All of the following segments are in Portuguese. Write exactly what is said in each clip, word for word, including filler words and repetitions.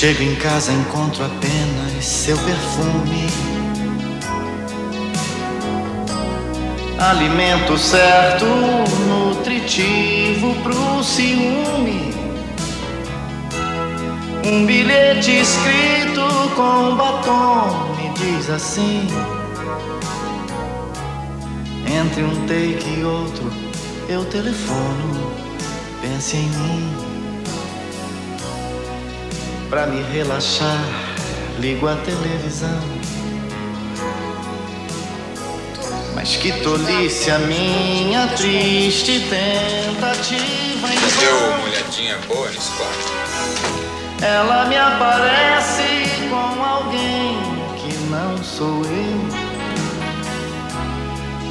Chego em casa, encontro apenas seu perfume. Alimento certo, nutritivo pro ciúme. Um bilhete escrito com batom me diz assim: entre um take e outro eu telefono, pense em mim. Pra me relaxar, ligo a televisão. Mas que tolice a minha triste tentativa em vão. Deu uma olhadinha boa nesse quarto? Ela me aparece com alguém que não sou eu.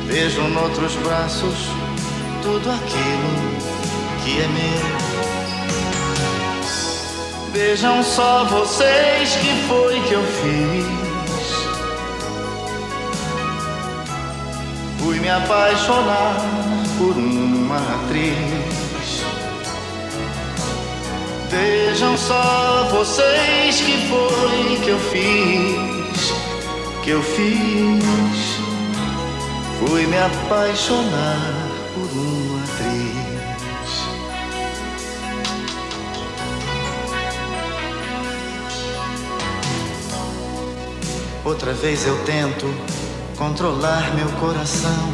Vejo noutros braços tudo aquilo que é meu. Vejam só vocês que foi que eu fiz. Fui me apaixonar por uma atriz. Vejam só vocês que foi que eu fiz. Que eu fiz. Fui me apaixonar por uma atriz. Outra vez eu tento controlar meu coração,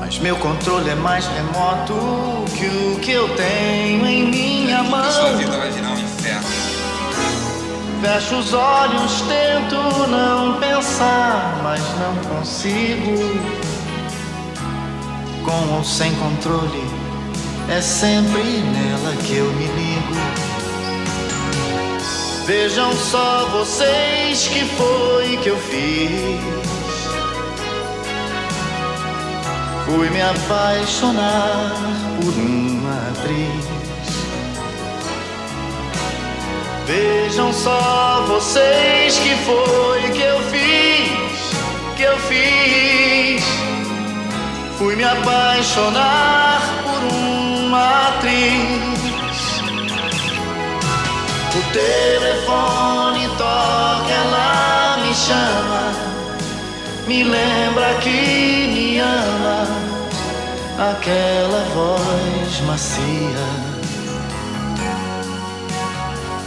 mas meu controle é mais remoto que o que eu tenho em minha mão. Sua vida vai virar um inferno. Fecho os olhos, tento não pensar, mas não consigo. Com ou sem controle, é sempre nela que eu me ligo. Vejam só vocês que foi que eu fiz. Fui me apaixonar por uma atriz. Vejam só vocês que foi que eu fiz. Que eu fiz. Fui me apaixonar por uma atriz. O telefone toca, ela me chama, me lembra que me ama. Aquela voz macia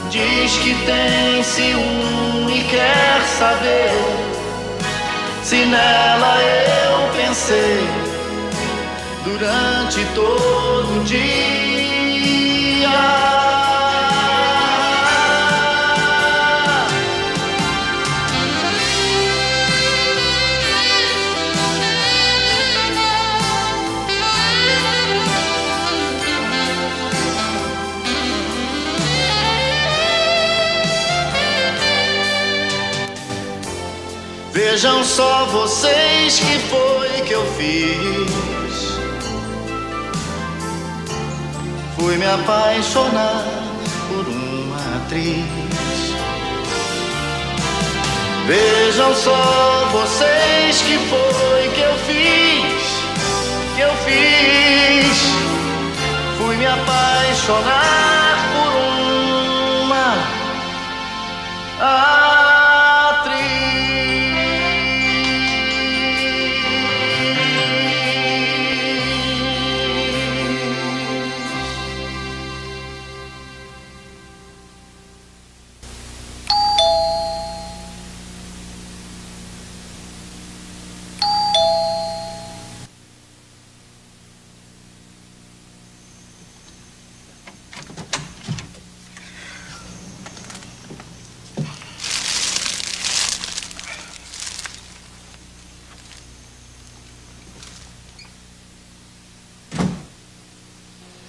diz que tem ciúme e quer saber se nela eu pensei durante todo o dia. Vejam só vocês que foi que eu fiz. Fui me apaixonar por uma atriz. Vejam só vocês que foi que eu fiz. Que eu fiz. Fui me apaixonar por uma atriz.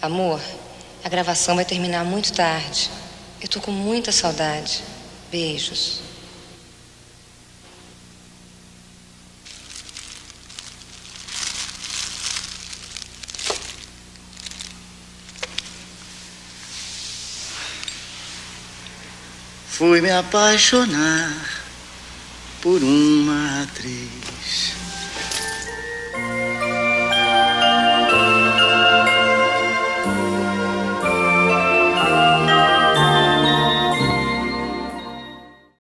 Amor, a gravação vai terminar muito tarde. Eu tô com muita saudade. Beijos. Fui me apaixonar por uma atriz.